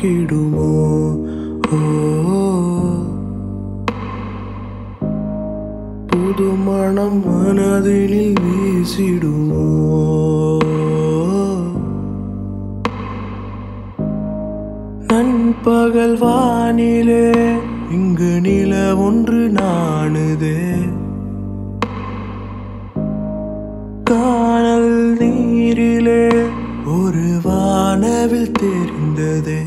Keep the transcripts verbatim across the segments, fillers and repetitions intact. കിടുമോ? പുതുമണം മനതിനിൽ വീശിടുമോ? നൻപകൽ വാനിലെ இங்கு நில ஒன்று நாணுதே, காணல் நீரிலே ஒரு வானவில் தெரிந்ததே.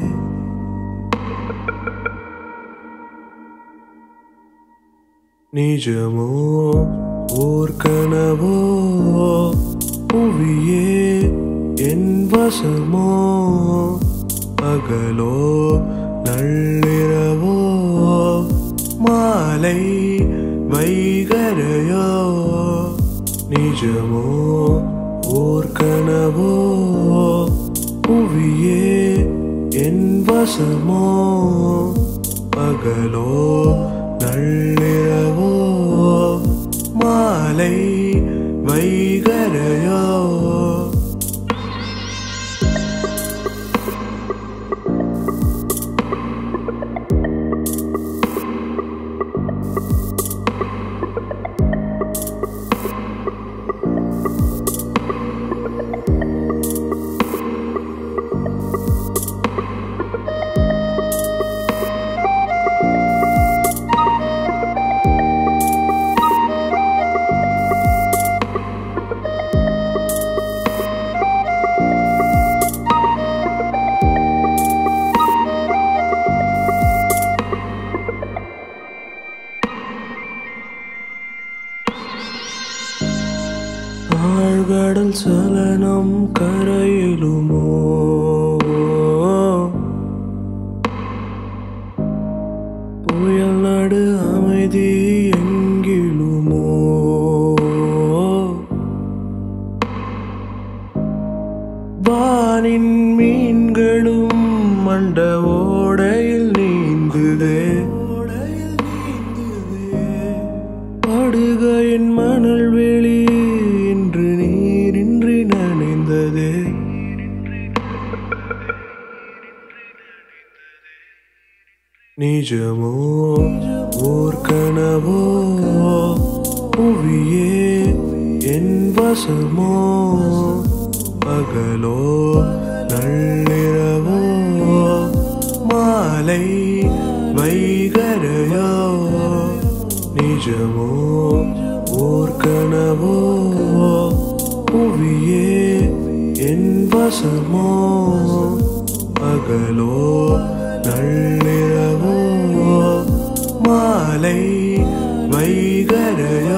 நிஜமோ ஓர் கனவோ, புவியே என் வசமோ, பகலோ நள்ளிரவோ, மாலை வைகரையோ. நிஜமோ ஓர் கனவோ, புவியே என் வசமோ, பகலோ நள்ளிரவோ, மாலை வைகரையோ. ஆழ்கடல் சலனம் கரையிலுமோ, புயல் நடு அமைதி எங்கிலுமோ, வானின் மீன்களும் மண்ட ஓடையில் நீந்துதே. படுகையின் மணல் வெளி நீரின்றி நனைந்ததே. நிஜமோ ஓர் கனவோ, புவியே என் வசமோ, பகலோ நள்ளிரவோ, மாலை வைகரையோ. நிஜமோ ஓர் கனவோ, புவியே என் வசமோ, பகலோ நள்ளிரவோ, மாலை வைகரையோ.